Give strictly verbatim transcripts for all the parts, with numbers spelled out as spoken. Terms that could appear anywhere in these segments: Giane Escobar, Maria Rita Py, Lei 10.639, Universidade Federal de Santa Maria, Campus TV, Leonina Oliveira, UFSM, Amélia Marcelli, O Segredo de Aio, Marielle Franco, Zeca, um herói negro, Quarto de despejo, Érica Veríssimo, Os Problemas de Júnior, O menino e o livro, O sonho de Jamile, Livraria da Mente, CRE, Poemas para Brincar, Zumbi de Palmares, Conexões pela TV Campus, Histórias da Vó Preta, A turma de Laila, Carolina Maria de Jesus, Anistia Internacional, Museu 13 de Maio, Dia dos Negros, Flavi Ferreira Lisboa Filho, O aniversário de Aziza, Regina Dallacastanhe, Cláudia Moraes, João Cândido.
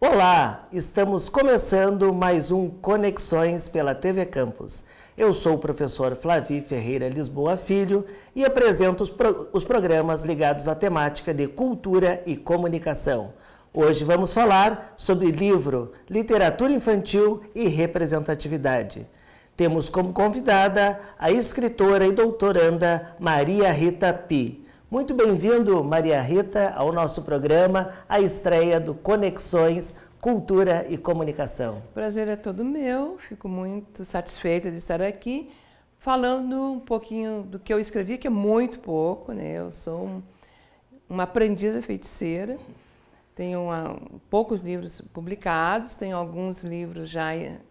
Olá, estamos começando mais um Conexões pela T V Campus. Eu sou o professor Flavi Ferreira Lisboa Filho e apresento os, pro os programas ligados à temática de cultura e comunicação. Hoje vamos falar sobre livro, literatura infantil e representatividade. Temos como convidada a escritora e doutoranda Maria Rita Py. Muito bem-vindo, Maria Rita, ao nosso programa, a estreia do Conexões Cultura e Comunicação. O prazer é todo meu, fico muito satisfeita de estar aqui, falando um pouquinho do que eu escrevi, que é muito pouco, né? Eu sou um, uma aprendiz feiticeira, tenho uma, poucos livros publicados, tenho alguns livros já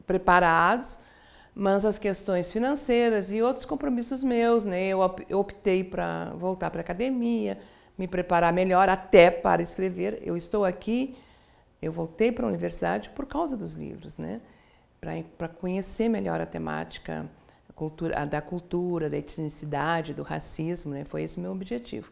preparados, mas as questões financeiras e outros compromissos meus, né? Eu optei para voltar para a academia, me preparar melhor até para escrever. Eu estou aqui, eu voltei para a universidade por causa dos livros, né? Para conhecer melhor a temática a cultura, a da cultura, da etnicidade, do racismo, né? Foi esse meu objetivo.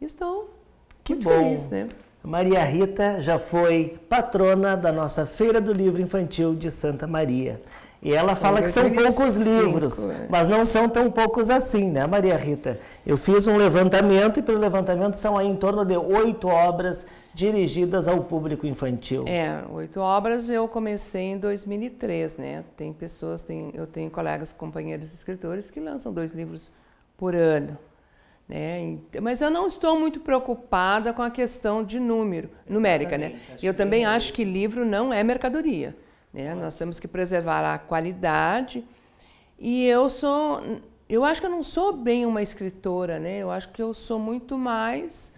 Estou que muito bom. Feliz, né? Maria Rita já foi patrona da nossa Feira do Livro Infantil de Santa Maria. E ela fala que são poucos livros, mas não são tão poucos assim, né, Maria Rita? Eu fiz um levantamento e pelo levantamento são aí em torno de oito obras dirigidas ao público infantil. É, oito obras eu comecei em dois mil e três, né? Tem pessoas, tem, eu tenho colegas, companheiros escritores que lançam dois livros por ano, né? Mas eu não estou muito preocupada com a questão de número, numérica, né? Eu também acho que livro não é mercadoria. Né? Nós temos que preservar a qualidade e eu sou, eu acho que eu não sou bem uma escritora, né? Eu acho que eu sou muito mais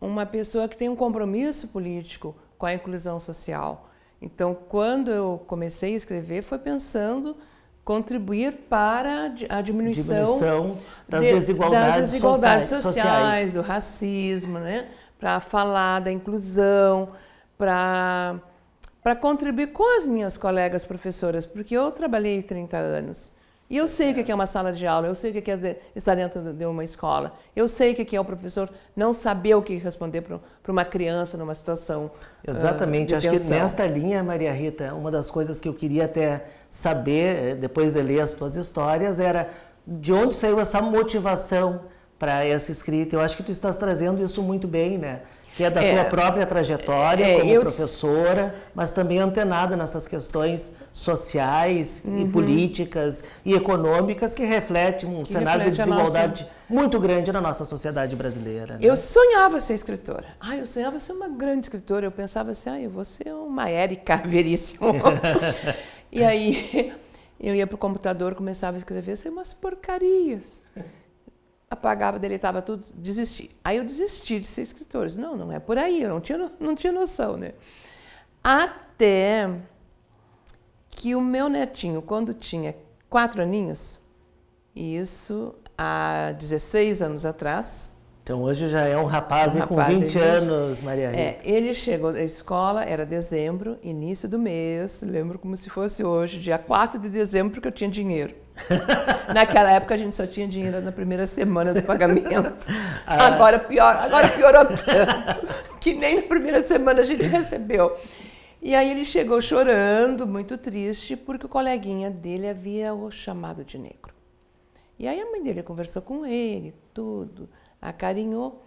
uma pessoa que tem um compromisso político com a inclusão social. Então, quando eu comecei a escrever, foi pensando contribuir para a diminuição, diminuição das, de, desigualdades das desigualdades sociais, sociais do racismo, né? Para falar da inclusão, para... para contribuir com as minhas colegas professoras, porque eu trabalhei trinta anos. E eu sei o que é uma sala de aula, eu sei o que é estar dentro de uma escola, eu sei o que é o professor não saber o que responder para uma criança numa situação Exatamente. Uh, de tensão. Acho que nesta linha, Maria Rita, uma das coisas que eu queria até saber, depois de ler as suas histórias, era de onde saiu essa motivação para essa escrita. Eu acho que tu estás trazendo isso muito bem, né? Que é da é, tua própria trajetória é, como eu, professora, mas também antenada nessas questões sociais uhum. e políticas e econômicas que refletem um que cenário reflete de desigualdade nossa... muito grande na nossa sociedade brasileira. Né? Eu sonhava ser escritora. Ah, eu sonhava ser uma grande escritora. Eu pensava assim, ah, eu vou ser uma Érica Veríssimo. E aí eu ia para o computador, começava a escrever, assim, umas porcarias. Apagava, deletava tudo, desisti. Aí eu desisti de ser escritora. Não, não é por aí, eu não tinha, não tinha noção, né? Até que o meu netinho, quando tinha quatro aninhos, isso há dezesseis anos atrás... Então hoje já é um rapaz, um rapaz com vinte anos, Maria Rita. É, ele chegou da escola, era dezembro, início do mês, lembro como se fosse hoje, dia quatro de dezembro, porque eu tinha dinheiro. Naquela época a gente só tinha dinheiro na primeira semana do pagamento. Ah. Agora pior, agora piorou tanto que nem na primeira semana a gente recebeu. E aí ele chegou chorando, muito triste, porque o coleguinha dele havia o chamado de negro. E aí a mãe dele conversou com ele, tudo, acarinhou.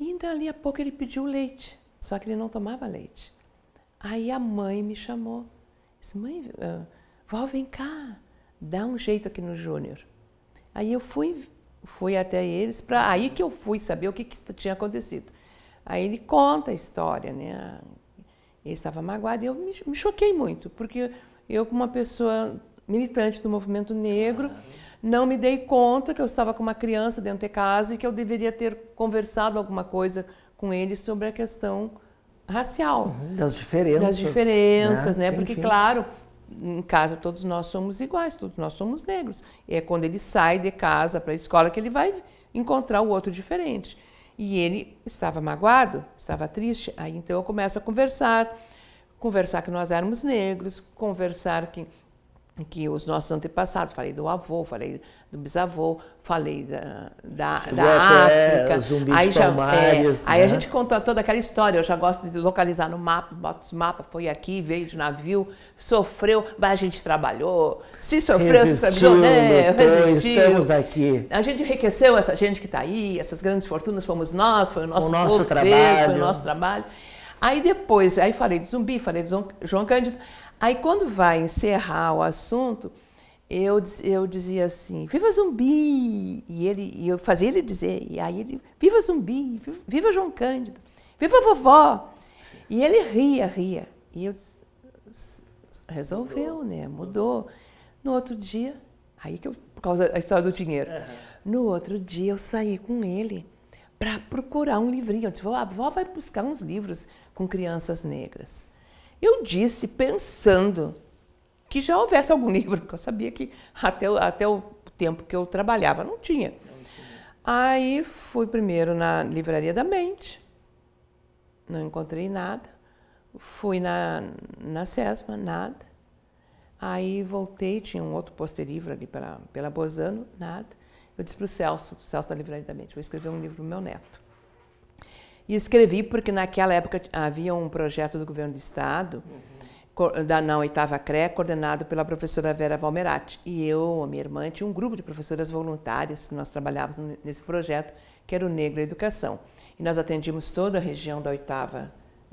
E ainda ali a pouco ele pediu leite, só que ele não tomava leite. Aí a mãe me chamou. Disse, mãe, vó, vem cá. Dá um jeito aqui no Júnior. Aí eu fui, fui até eles, pra, aí que eu fui saber o que, que tinha acontecido. Aí ele conta a história, né? Ele estava magoado e eu me, me choquei muito, porque eu, como uma pessoa militante do movimento negro, não me dei conta que eu estava com uma criança dentro de casa e que eu deveria ter conversado alguma coisa com ele sobre a questão racial. Uhum, das diferenças. Das diferenças, né? né? Porque, enfim. Claro... Em casa todos nós somos iguais, todos nós somos negros. E é quando ele sai de casa para a escola que ele vai encontrar o outro diferente. E ele estava magoado, estava triste, aí então eu começo a conversar, conversar que nós éramos negros, conversar que que os nossos antepassados, falei do avô, falei do bisavô, falei da, da, da África, Zumbi de Palmares, aí a gente conta toda aquela história. Eu já gosto de localizar no mapa, bota os mapas, foi aqui, veio de navio, sofreu, mas a gente trabalhou, se sofreu, resistiu, né? Resistiu, estamos aqui. A gente enriqueceu essa gente que está aí, essas grandes fortunas fomos nós, foi o nosso, o nosso povo trabalho, fez, foi o nosso trabalho. Aí depois, aí falei de Zumbi, falei de João Cândido. Aí, quando vai encerrar o assunto, eu, eu dizia assim, viva Zumbi! E, ele, e eu fazia ele dizer, e aí ele, viva Zumbi, viva, viva João Cândido, viva vovó! E ele ria, ria. E eu, resolveu, né? Mudou. No outro dia, aí que eu, por causa da história do dinheiro, no outro dia eu saí com ele para procurar um livrinho. Eu disse, a vó vai buscar uns livros com crianças negras. Eu disse, pensando que já houvesse algum livro, porque eu sabia que até, até o tempo que eu trabalhava não tinha. não tinha. Aí fui primeiro na Livraria da Mente, não encontrei nada. Fui na, na Sesma, nada. Aí voltei, tinha um outro posterívoro ali pela, pela Bozano, nada. Eu disse para o Celso, Celso da Livraria da Mente, vou escrever um livro para o meu neto. E escrevi porque naquela época havia um projeto do governo do estado, uhum. da, na oitava C R E, coordenado pela professora Vera Valmeratti. E eu, a minha irmã, tinha um grupo de professoras voluntárias que nós trabalhávamos nesse projeto, que era o Negro e Educação. E nós atendíamos toda a região da oitava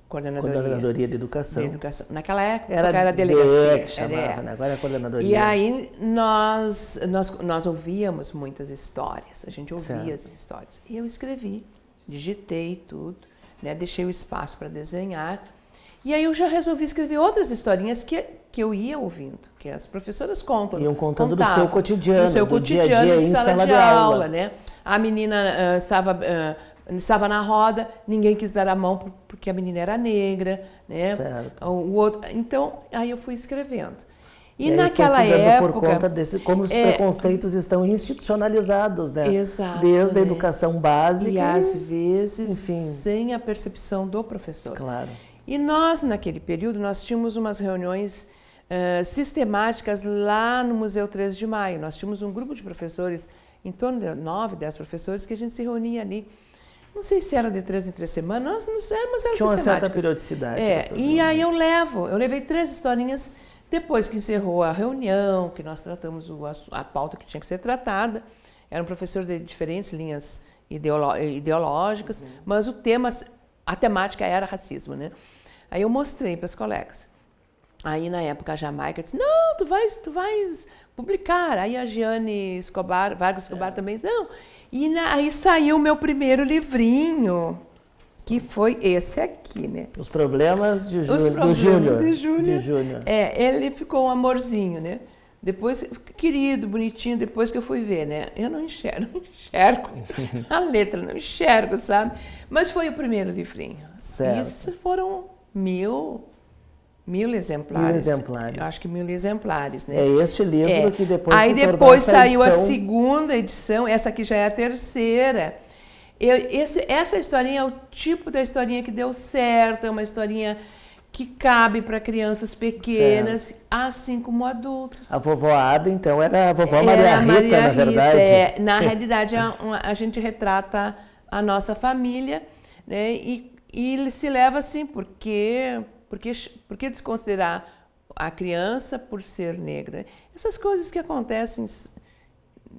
coordenadoria, coordenadoria de, educação. de Educação. Naquela época era, era a delegacia. Que chamava, era, né? Agora é a coordenadoria. E aí nós, nós, nós ouvíamos muitas histórias, a gente ouvia certo. essas histórias. E eu escrevi. Digitei tudo, né? Deixei o espaço para desenhar. E aí eu já resolvi escrever outras historinhas que, que eu ia ouvindo, que as professoras contam. Iam contando contavam, do seu cotidiano, do, seu do cotidiano, dia a dia em sala, sala de aula. aula né? A menina uh, estava, uh, estava na roda, ninguém quis dar a mão porque a menina era negra. Né? Certo. O, o outro, então, aí eu fui escrevendo. E, e naquela foi se dando época, por conta desse, como os é, preconceitos estão institucionalizados, né? Exato, desde né? a educação básica. E às vezes, enfim. sem a percepção do professor. Claro. E nós, naquele período, nós tínhamos umas reuniões uh, sistemáticas lá no Museu treze de maio. Nós tínhamos um grupo de professores, em torno de nove, dez professores, que a gente se reunia ali. Não sei se era de três em três semanas, nós não, mas eram sistemáticas. Tinha uma certa periodicidade. É, e reuniões. aí eu levo, eu levei três historinhas. Depois que encerrou a reunião, que nós tratamos o, a, a pauta que tinha que ser tratada, era um professor de diferentes linhas ideolo, ideológicas, uhum. mas o tema, a temática era racismo, né? Aí eu mostrei para as colegas. Aí na época a Jamaica disse, não, tu vais, tu vais publicar. Aí a Giane Escobar, Vargas Escobar é. também disse, não. E na, aí saiu o meu primeiro livrinho, que foi esse aqui, né? Os Problemas de Júnior. Os Problemas de Júnior. É, ele ficou um amorzinho, né? Depois, querido, bonitinho, depois que eu fui ver, né? Eu não enxergo, não enxergo a letra, não enxergo, sabe? Mas foi o primeiro livrinho. Certo. Isso foram mil... Mil exemplares. Mil exemplares. Eu acho que mil exemplares, né? É este livro é. que depois Aí se tornou depois saiu edição... a segunda edição, essa aqui já é a terceira. Eu, esse, essa historinha é o tipo da historinha que deu certo, é uma historinha que cabe para crianças pequenas, certo. assim como adultos. A vovoada, então, era a vovó Maria, era a Maria Rita, Rita, na verdade. É, na realidade, a, a gente retrata a nossa família, né, e, e se leva assim, porque, porque, porque desconsiderar a criança por ser negra. Essas coisas que acontecem...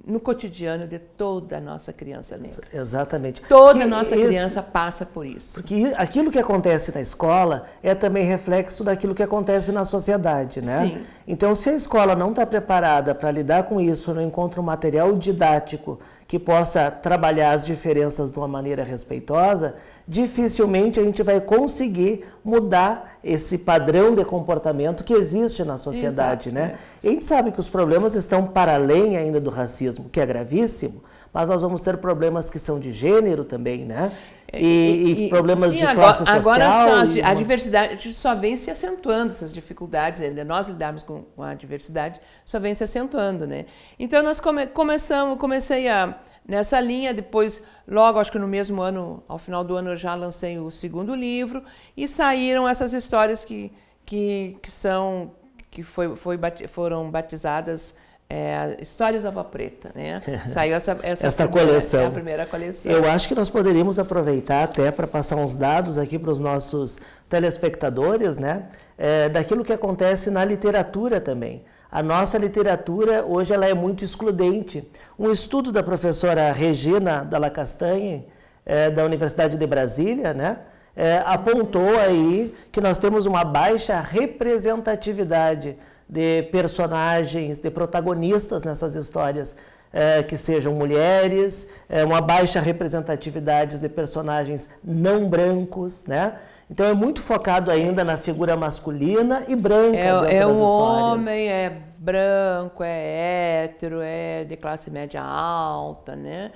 no cotidiano de toda a nossa criança negra. Exatamente. Toda a nossa esse, criança passa por isso. Porque aquilo que acontece na escola é também reflexo daquilo que acontece na sociedade, né? Sim. Então, se a escola não está preparada para lidar com isso, não encontra um material didático que possa trabalhar as diferenças de uma maneira respeitosa, dificilmente a gente vai conseguir mudar esse padrão de comportamento que existe na sociedade, Exato, né? É. A gente sabe que os problemas estão para além ainda do racismo, que é gravíssimo, mas nós vamos ter problemas que são de gênero também, né? E, e, e problemas sim, de agora, classe social. Agora as, a diversidade só vem se acentuando, essas dificuldades, nós lidarmos com a diversidade só vem se acentuando, né? Então nós come, começamos, comecei a... nessa linha, depois, logo, acho que no mesmo ano, ao final do ano, eu já lancei o segundo livro e saíram essas histórias que, que, que são que foi, foi, foram batizadas é, Histórias da Vó Preta, né? Saiu essa, essa Esta primeira, coleção. É a primeira coleção. Eu acho que nós poderíamos aproveitar até para passar uns dados aqui para os nossos telespectadores, né? É, daquilo que acontece na literatura também. A nossa literatura hoje ela é muito excludente. Um estudo da professora Regina Dallacastanhe, é, da Universidade de Brasília, né, é, apontou aí que nós temos uma baixa representatividade de personagens, de protagonistas nessas histórias, é, que sejam mulheres, é, uma baixa representatividade de personagens não brancos, né? Então é muito focado ainda na figura masculina e branca. É, é um homem, é branco, é hétero, é de classe média alta, né?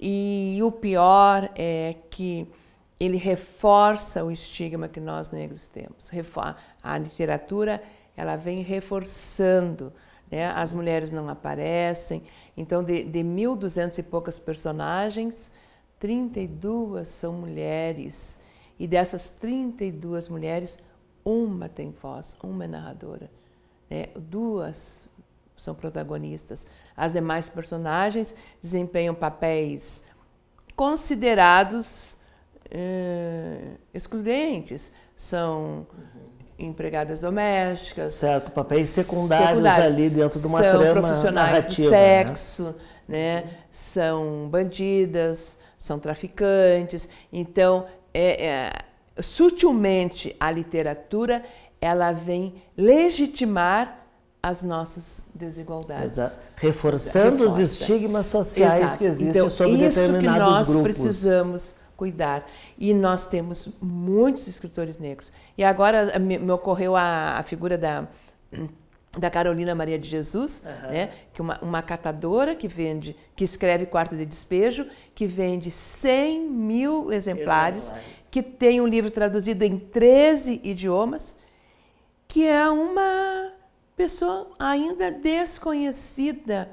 E o pior é que ele reforça o estigma que nós negros temos. A literatura ela vem reforçando, né? As mulheres não aparecem. Então de, de mil e duzentas e poucas personagens, trinta e duas são mulheres. E dessas trinta e duas mulheres, uma tem voz, uma é narradora, né? Duas são protagonistas. As demais personagens desempenham papéis considerados eh, excludentes. São empregadas domésticas. Certo, papéis secundários, secundários. ali dentro de uma são trama narrativa. São profissionais do sexo, né? Né? São bandidas, são traficantes. Então... É, é, sutilmente a literatura ela vem legitimar as nossas desigualdades. Exato. Reforçando Reforça. os estigmas sociais Exato. que existem então, sobre determinados grupos. Então, isso que nós precisamos cuidar. E nós temos muitos escritores negros. E agora me, me ocorreu a, a figura da, da Carolina Maria de Jesus, uhum. né, que uma, uma catadora que vende, que escreve Quarto de Despejo, que vende cem mil exemplares, exemplares, que tem um livro traduzido em treze idiomas, que é uma pessoa ainda desconhecida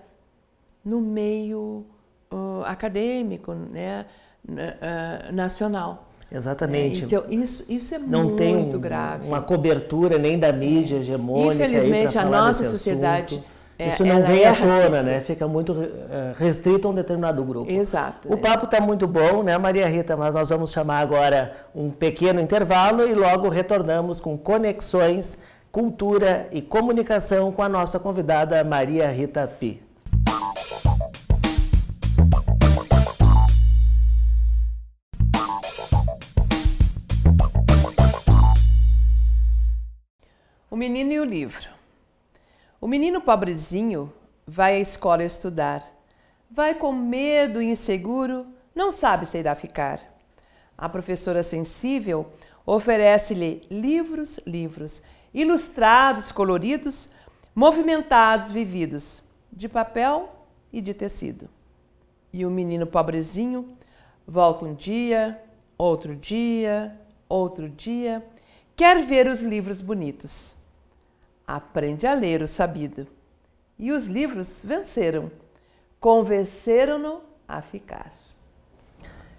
no meio uh, acadêmico, né, uh, nacional. Exatamente. É, então, isso, isso é Não muito tem um, grave. Uma cobertura nem da mídia hegemônica. Infelizmente, a nossa sociedade. É, isso não vem é à tona, né? Fica muito restrito a um determinado grupo. Exato. O papo está muito bom, né, Maria Rita? Mas nós vamos chamar agora um pequeno intervalo e logo retornamos com Conexões, Cultura e Comunicação com a nossa convidada Maria Rita Py. O menino e o livro. O menino pobrezinho vai à escola estudar. Vai com medo e inseguro, não sabe se irá ficar. A professora sensível oferece-lhe livros, livros, ilustrados, coloridos, movimentados, vividos, de papel e de tecido. E o menino pobrezinho volta um dia, outro dia, outro dia, quer ver os livros bonitos. Aprende a ler o sabido. E os livros venceram. Convenceram-no a ficar.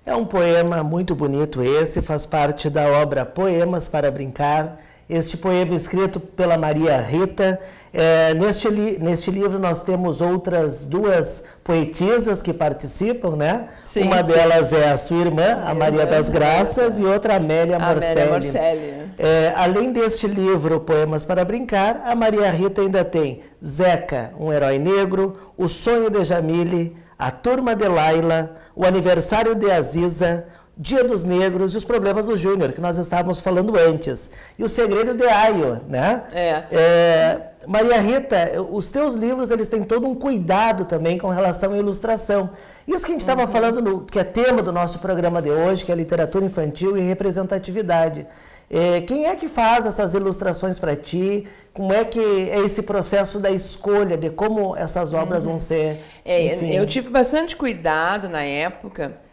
É um poema muito bonito esse, faz parte da obra Poemas para Brincar. Este poema escrito pela Maria Rita. É, neste, li, neste livro nós temos outras duas poetisas que participam, né? Sim, Uma sim. delas é a sua irmã, a, a Maria irmã, das Graças, e outra a Amélia Marcelli. Amélia Marcelli. É, além deste livro, Poemas para Brincar, a Maria Rita ainda tem Zeca, um herói negro, O Sonho de Jamile, A Turma de Laila, O Aniversário de Aziza, Dia dos Negros e Os Problemas do Júnior, que nós estávamos falando antes. E O Segredo de Aio, né? É. É, Maria Rita, os teus livros, eles têm todo um cuidado também com relação à ilustração. Isso que a gente estava uhum. falando, no, que é tema do nosso programa de hoje, que é literatura infantil e representatividade. É, quem é que faz essas ilustrações para ti? Como é que é esse processo da escolha, de como essas obras uhum. vão ser? É, eu tive bastante cuidado na época...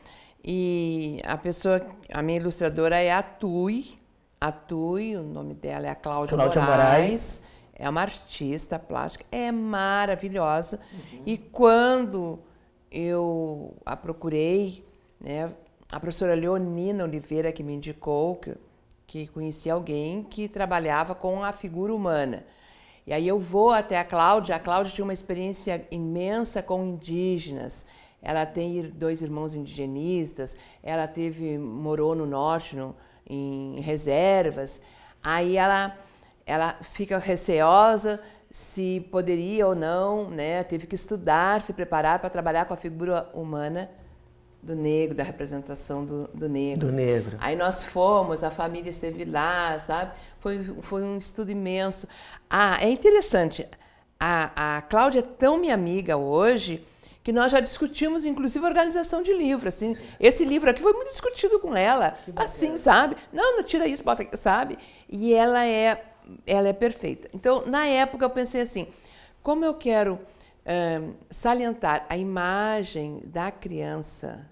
E a pessoa, a minha ilustradora é a Tui, a Tui, o nome dela é a Cláudia, Cláudia Moraes. Moraes, é uma artista plástica, é maravilhosa. Uhum. E quando eu a procurei, né, a professora Leonina Oliveira que me indicou, que, que conhecia alguém que trabalhava com a figura humana. E aí eu vou até a Cláudia. A Cláudia tinha uma experiência imensa com indígenas. Ela tem dois irmãos indigenistas, ela teve, morou no norte, no, em reservas. Aí ela, ela fica receosa se poderia ou não, né? Teve que estudar, se preparar para trabalhar com a figura humana do negro, da representação do, do negro. Do negro. Aí nós fomos, a família esteve lá, sabe? Foi, foi um estudo imenso. Ah, é interessante, a, a Cláudia é tão minha amiga hoje que nós já discutimos, inclusive, a organização de livro, assim. Esse livro aqui foi muito discutido com ela, assim, sabe? Não, não tira isso, bota aqui, sabe? E ela é, ela é perfeita. Então, na época, eu pensei assim, como eu quero um, salientar a imagem da criança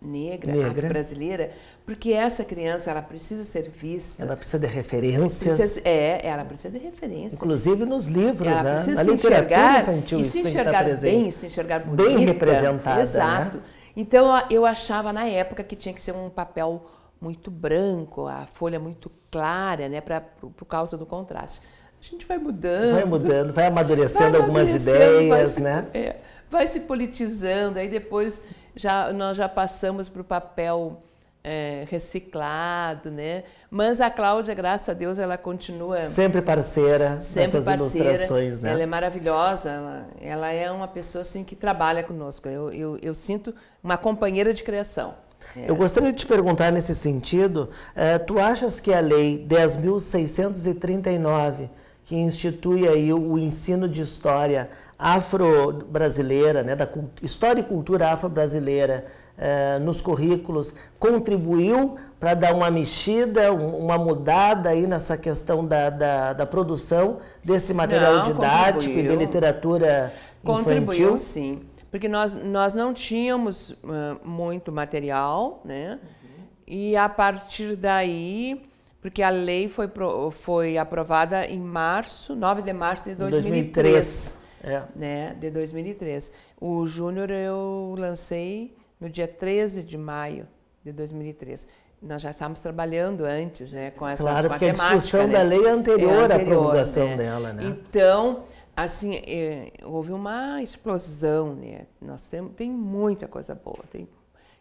negra, negra. brasileira, porque essa criança, ela precisa ser vista. Ela precisa de referências. Precisa, é, ela precisa de referências. Inclusive nos livros, ela né? Precisa na se literatura infantil, e se enxergar bem, se enxergar bonita. Bem representada. Exato. Né? Então, eu achava na época que tinha que ser um papel muito branco, a folha muito clara, né? Pra, por causa do contraste. A gente vai mudando. Vai mudando, vai amadurecendo, vai amadurecendo algumas ideias, vai, né? É, vai se politizando, aí depois... Já, nós já passamos para o papel é, reciclado, né? Mas a Cláudia, graças a Deus, ela continua... Sempre parceira nessas ilustrações, né? Ela é maravilhosa, ela, ela é uma pessoa assim, que trabalha conosco. Eu, eu, eu sinto uma companheira de criação. É. Eu gostaria de te perguntar nesse sentido, é, tu achas que a Lei dez mil seiscentos e trinta e nove, que institui aí o ensino de história afro-brasileira, né, da história e cultura afro-brasileira eh, nos currículos, contribuiu para dar uma mexida, um, uma mudada aí nessa questão da, da, da produção desse material não, didático contribuiu. E de literatura infantil? Contribuiu, sim, porque nós, nós não tínhamos uh, muito material, né, uhum. E a partir daí... Porque a lei foi, foi aprovada em março, nove de março de dois mil e três. É. Né, de dois mil e três. O Júnior eu lancei no dia treze de maio de dois mil e três. Nós já estávamos trabalhando antes, né, com essa claro, com a temática, a discussão, né, da lei é anterior, é anterior à promulgação, né, dela, né? Então, assim, é, houve uma explosão, né? Nós temos tem muita coisa boa, tem.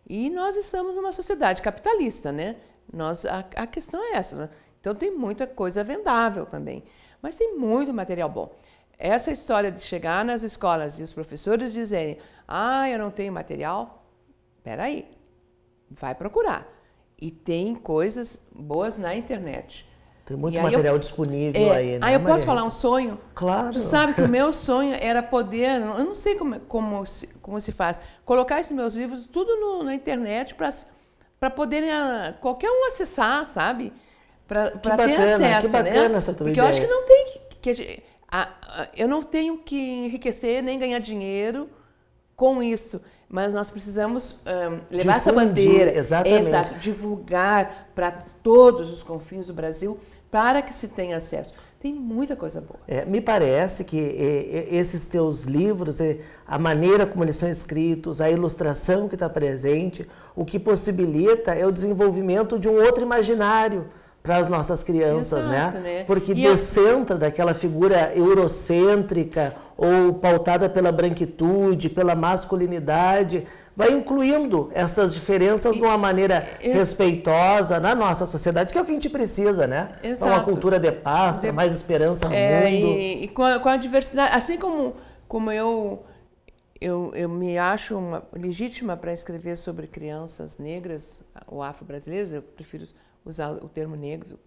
E nós estamos numa sociedade capitalista, né? Nós, a, a questão é essa, né? Então tem muita coisa vendável também, mas tem muito material bom. Essa história de chegar nas escolas e os professores dizerem, ah, eu não tenho material, peraí, vai procurar. E tem coisas boas na internet. Tem muito aí material eu, disponível é, aí, né? Ah, eu posso falar um sonho? Claro. Tu sabe que o meu sonho era poder, eu não sei como, como, se, como se faz, colocar esses meus livros tudo no, na internet para... para poderem qualquer um acessar, sabe? Para ter acesso, que bacana, né? Essa tua Porque ideia. Eu acho que não tem que, que a, a, eu não tenho que enriquecer nem ganhar dinheiro com isso, mas nós precisamos um, levar Difundir, essa bandeira, exatamente, exato, divulgar para todos os confins do Brasil, para que se tenha acesso. Tem muita coisa boa. É, me parece que é, esses teus livros, é, a maneira como eles são escritos, a ilustração que está presente, o que possibilita é o desenvolvimento de um outro imaginário para as nossas crianças, exato, né? né? Porque e descentra eu... daquela figura eurocêntrica ou pautada pela branquitude, pela masculinidade, vai incluindo estas diferenças e, de uma maneira eu, respeitosa na nossa sociedade, que é o que a gente precisa, né? Exato. Uma cultura de paz, de, mais esperança no é, mundo. E, e com, a, com a diversidade, assim como, como eu, eu, eu me acho uma, legítima para escrever sobre crianças negras ou afro-brasileiras, eu prefiro usar o termo negro,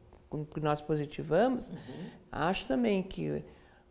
que nós positivamos, uhum. Acho também que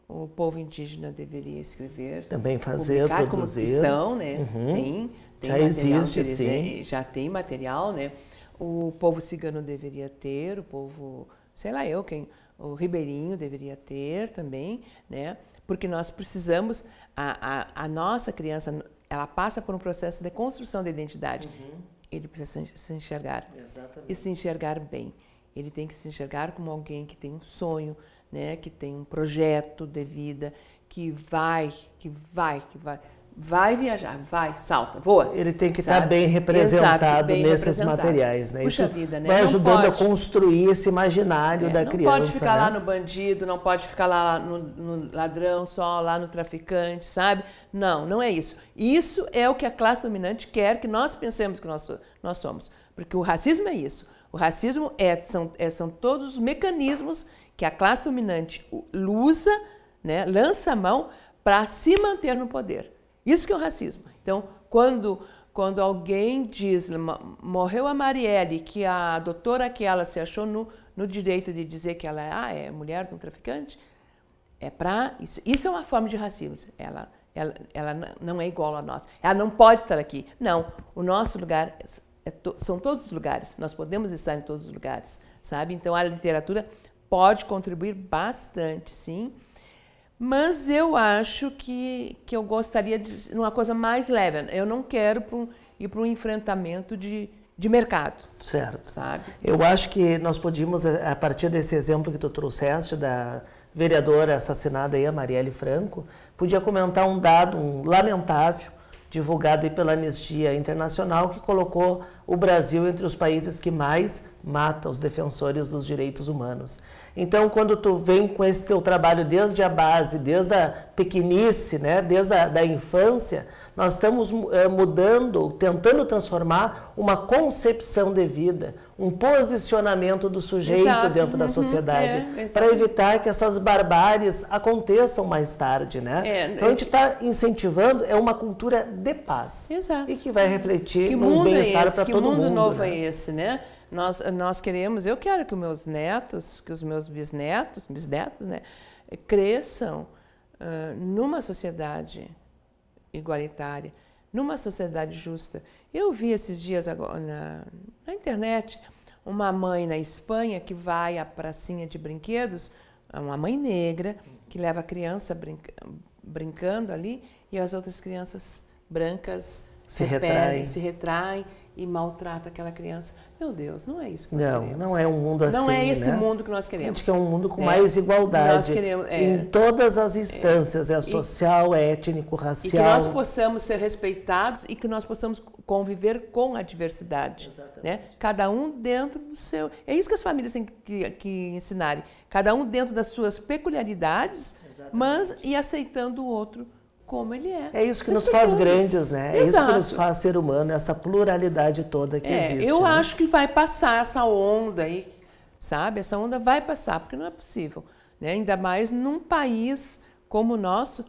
o povo indígena deveria escrever, também fazer, publicar, produzir. Como cristão, né? Uhum. Tem, tem já existe, eles, sim. Já tem material, né? O povo cigano deveria ter, o povo, sei lá eu quem, o ribeirinho deveria ter também, né? Porque nós precisamos, a, a, a nossa criança, ela passa por um processo de construção de identidade. Uhum. Ele precisa se enxergar. Exatamente. E se enxergar bem. Ele tem que se enxergar como alguém que tem um sonho, né, que tem um projeto de vida, que vai, que vai, que vai. vai viajar, vai, salta, voa. Ele tem que estar tá bem representado. Exato, bem nesses representado. Materiais, né? Puxa Isso vida, né? Vai não ajudando pode... a construir esse imaginário é, da não criança. Não pode ficar né? lá no bandido, não pode ficar lá no, no ladrão, só lá no traficante, sabe? Não, não é isso. Isso é o que a classe dominante quer que nós pensemos que nós, nós somos. Porque o racismo é isso. O racismo é, são, é, são todos os mecanismos que a classe dominante usa, né, lança a mão para se manter no poder. Isso que é o racismo. Então, quando, quando alguém diz, morreu a Marielle, que a doutora que ela se achou no, no direito de dizer que ela ah, é mulher de um traficante, é pra, isso, isso é uma forma de racismo. Ela, ela, ela não é igual a nós. Ela não pode estar aqui. Não, o nosso lugar é to, são todos os lugares. Nós podemos estar em todos os lugares, sabe? Então, a literatura pode contribuir bastante, sim. Mas eu acho que, que eu gostaria de uma coisa mais leve. Eu não quero ir para um enfrentamento de, de mercado. Certo. Sabe? Eu acho que nós podíamos, a partir desse exemplo que tu trouxeste, da vereadora assassinada aí, a Marielle Franco, podia comentar um dado, um lamentável, divulgado aí pela Anistia Internacional, que colocou o Brasil entre os países que mais mata os defensores dos direitos humanos. Então, quando tu vem com esse teu trabalho desde a base, desde a pequenice, né, desde a da infância, nós estamos é, mudando, tentando transformar uma concepção de vida, um posicionamento do sujeito Exato. Dentro uhum. da sociedade, é, para evitar que essas barbáries aconteçam mais tarde, né? É, então, a gente está incentivando é uma cultura de paz Exato. E que vai refletir que no bem-estar é para todo mundo. Que mundo novo né? é esse, né? Nós, nós queremos, eu quero que os meus netos, que os meus bisnetos, bisnetos, né, cresçam uh, numa sociedade igualitária, numa sociedade justa. Eu vi esses dias agora, na, na internet, uma mãe na Espanha que vai à pracinha de brinquedos, uma mãe negra que leva a criança brinca, brincando ali e as outras crianças brancas se, se retraem, se retraem e maltrata aquela criança. Meu Deus, não é isso que nós não, queremos. Não, não é um mundo assim, Não é esse né? mundo que nós queremos. A gente quer um mundo com é. mais igualdade. Nós queremos, é. Em todas as instâncias, é, é social, e, é étnico, racial. E que nós possamos ser respeitados e que nós possamos conviver com a diversidade. Exatamente. Né? Cada um dentro do seu... É isso que as famílias têm que, que ensinarem. Cada um dentro das suas peculiaridades, Exatamente. Mas e aceitando o outro como ele é. É isso que nos faz grandes, né? É isso que nos faz ser humano, essa pluralidade toda que existe. Eu acho que vai passar essa onda aí, sabe? Essa onda vai passar, porque não é possível, né? Ainda mais num país como o nosso,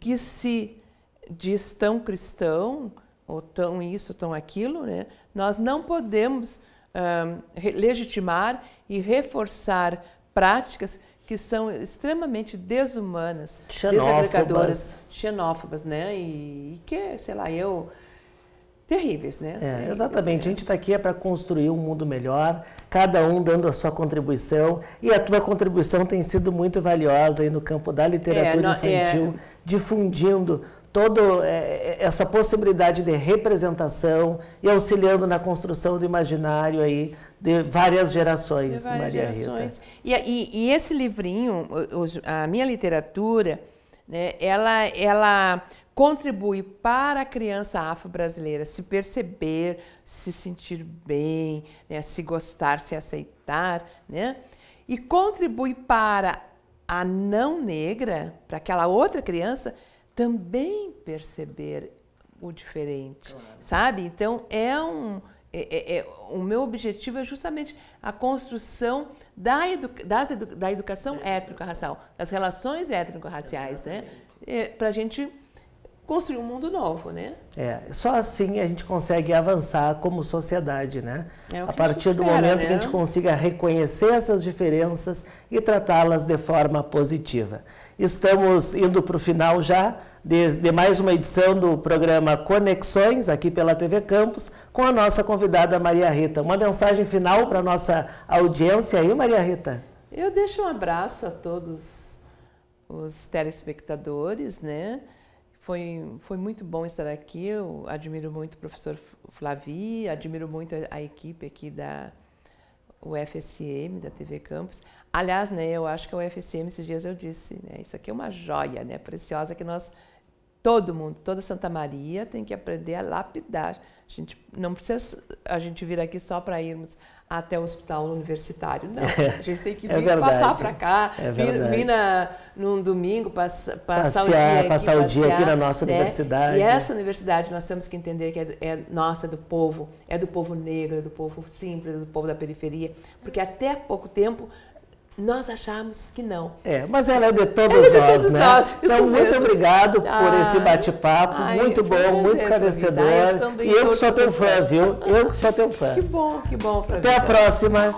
que se diz tão cristão, ou tão isso, tão aquilo, né? Nós não podemos hum, legitimar e reforçar práticas que são extremamente desumanas, desagregadoras, xenófobas, né? E, e que, sei lá, eu... terríveis, né? É, exatamente. É. A gente está aqui é para construir um mundo melhor, cada um dando a sua contribuição, e a tua contribuição tem sido muito valiosa aí no campo da literatura é, não, infantil, é... difundindo toda essa possibilidade de representação e auxiliando na construção do imaginário aí de várias gerações, de várias Maria gerações. Rita. E, e, e esse livrinho, a minha literatura, né, ela, ela contribui para a criança afro-brasileira se perceber, se sentir bem, né, se gostar, se aceitar, né, e contribui para a não negra, para aquela outra criança, também perceber o diferente, claro. Sabe? Então, é um, é, é, o meu objetivo é justamente a construção da, educa das edu da educação é, étnico-racial, das relações étnico-raciais, né? É, para a gente construir um mundo novo, né? É, só assim a gente consegue avançar como sociedade, né? É a partir a espera, do momento né? que a gente consiga reconhecer essas diferenças e tratá-las de forma positiva. Estamos indo para o final já de, de mais uma edição do programa Conexões, aqui pela T V Campus, com a nossa convidada Maria Rita. Uma mensagem final para a nossa audiência aí, Maria Rita? Eu deixo um abraço a todos os telespectadores, né? Foi, foi muito bom estar aqui, eu admiro muito o professor Flavi, admiro muito a equipe aqui da U F S M, da T V Campus. Aliás, né, eu acho que a U F S M, esses dias eu disse, né, isso aqui é uma joia, né, preciosa que nós Todo mundo, toda Santa Maria tem que aprender a lapidar. A gente não precisa a gente vir aqui só para irmos até o hospital universitário, não. A gente tem que vir é passar para cá, é vir, vir na, num domingo, pass, passar, passear, o dia passar aqui, o dia passear, aqui na nossa né? universidade. E essa universidade nós temos que entender que é, é nossa, é do povo, é do povo negro, é do povo simples, é do povo da periferia, porque até pouco tempo nós achamos que não. É, mas ela é de todos, é de nós, todos né? nós, então, muito mesmo. obrigado por ai, esse bate-papo, muito bom, muito esclarecedor. Eu e eu que sou teu fã, viu? Eu que sou teu fã. Que bom, que bom. Até a próxima.